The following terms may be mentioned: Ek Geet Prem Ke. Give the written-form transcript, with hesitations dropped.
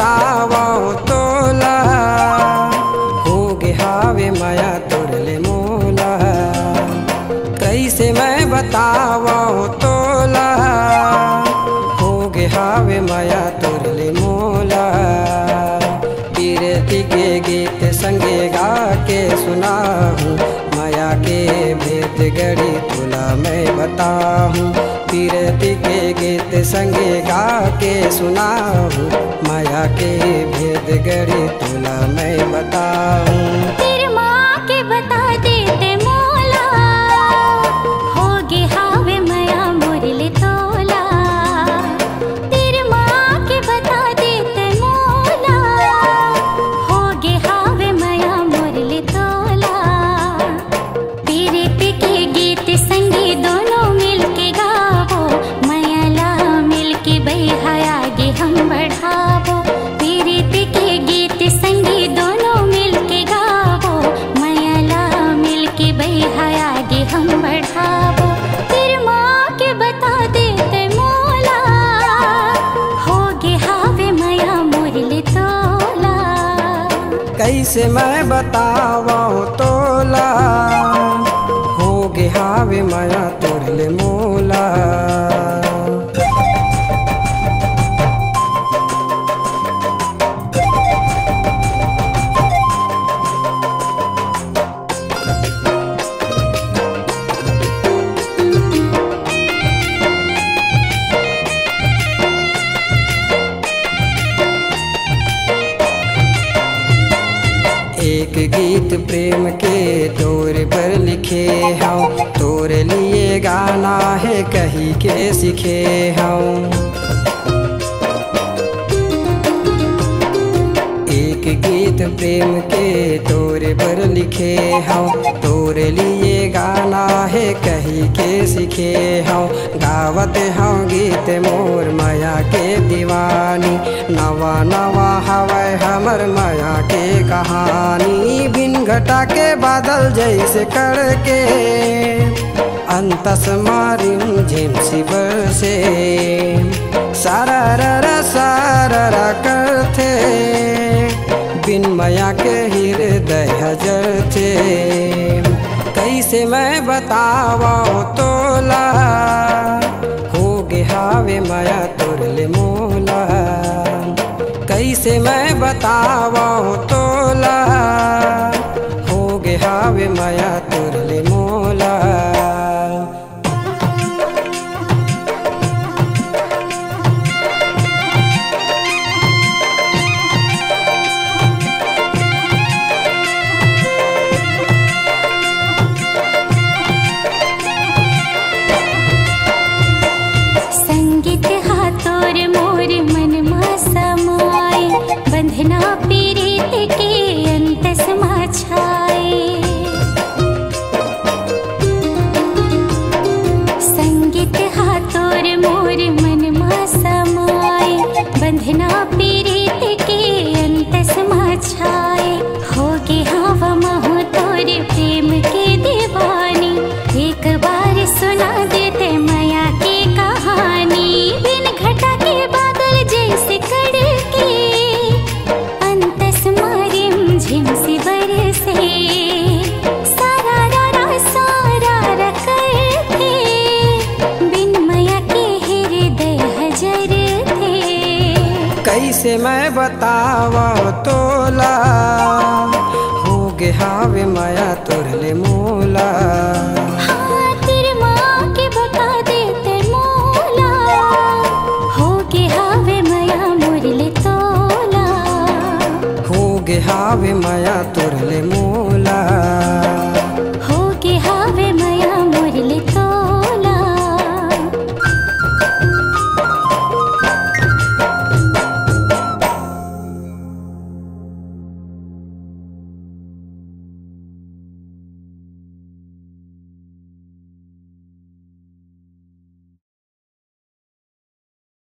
बतावो तोला हो गे हावे माया तोड़ले मोला। कैसे मैं बतावो तोला हो गे हावे माया तोड़ले मोला। पीरती के गीत संगे गा के सुनाऊं, माया के भेद गड़ी तोला मैं बताऊं। पीरती के गीत संगे गा के सुनाऊं, माया के भेद गड़ी तुला मैं बताऊं। तेरे माँ के बता देते मौला होगी हावे माया मोरले तोला। तेरे माँ के बता देते मौला होगी हावे माया मोरले तोला। तेरे पी के गीत संगे दोनों मिलके गा कैसे मैं बतावा तोला हो गे हावे माया तोड़ले मोला। एक गीत प्रेम के तोर पर लिखे हूँ, तोर लिए गाना है कहीं के सीखे हूँ। एक गीत प्रेम के तोर पर लिखे हूँ, तोर लिए गाना है कहीं के सीखे हूँ। गावत हूँ गीत मोर माया के दीवानी, नवा नवा हवा हमर माया के कहानी। बिन घटा के बादल जैसे करके अंतस मारिम झिम सिबर से सारा रा सारा करते। बिन माया के हृदय हजर थे। कैसे मैं बतावा तोला हो गे हावे माया तोड़ले मोला। कैसे मैं बतावा तोला हो गे हावे माया तोड़ले मोला। कैसे मैं बतावा तोला हो गे हावे माया तोड़ले मोला। हाँ, तेरे माँ के बता देते मोला हो गे हावे माया मोरले तोला। हो गे हावे माया तोड़ले मोला।